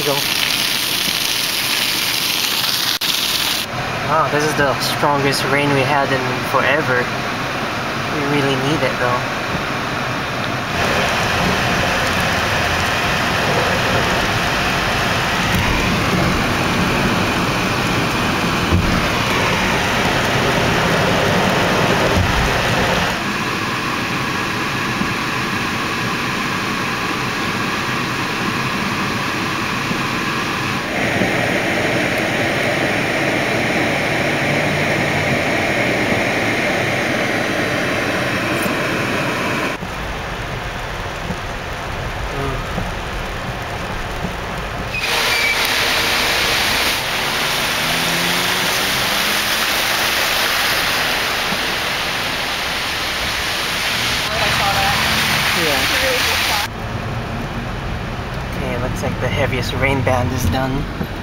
go. Wow, this is the strongest rain we had in forever. We really need it though. Looks like the heaviest rain band is done.